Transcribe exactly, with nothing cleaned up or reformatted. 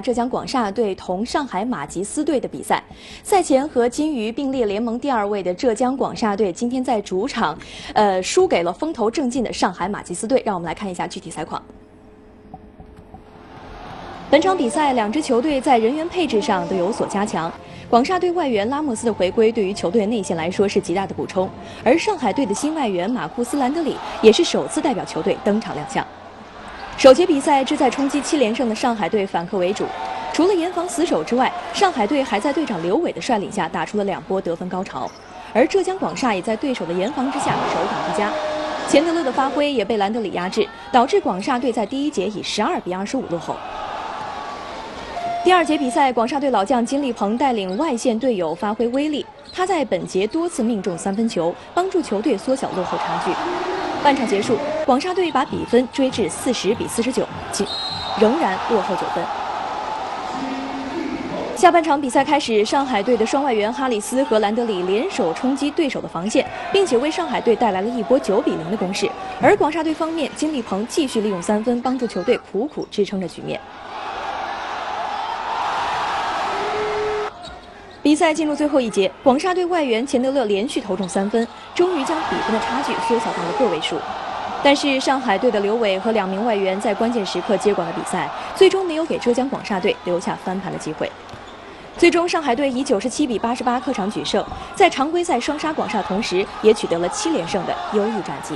浙江广厦队同上海马吉斯队的比赛，赛前和金鱼并列联盟第二位的浙江广厦队今天在主场，呃，输给了风头正劲的上海马吉斯队。让我们来看一下具体赛况。本场比赛，两支球队在人员配置上都有所加强。广厦队外援拉莫斯的回归对于球队内线来说是极大的补充，而上海队的新外援马库斯·兰德里也是首次代表球队登场亮相。 首节比赛，志在冲击七连胜的上海队反客为主，除了严防死守之外，上海队还在队长刘伟的率领下打出了两波得分高潮，而浙江广厦也在对手的严防之下手感不佳，钱德勒的发挥也被兰德里压制，导致广厦队在第一节以十二比二十五落后。第二节比赛，广厦队老将金立鹏带领外线队友发挥威力，他在本节多次命中三分球，帮助球队缩小落后差距。 半场结束，广厦队把比分追至四十比四十九，仅仍然落后九分。下半场比赛开始，上海队的双外援哈里斯和兰德里联手冲击对手的防线，并且为上海队带来了一波九比零的攻势。而广厦队方面，金立鹏继续利用三分帮助球队苦苦支撑着局面。比赛进入最后一节，广厦队外援钱德勒连续投中三分，终于将比分的差距缩小到了个位数。但是上海队的刘伟和两名外援在关键时刻接管了比赛，最终没有给浙江广厦队留下翻盘的机会。最终，上海队以九十七比八十八客场取胜，在常规赛双杀广厦同时，也取得了七连胜的优异战绩。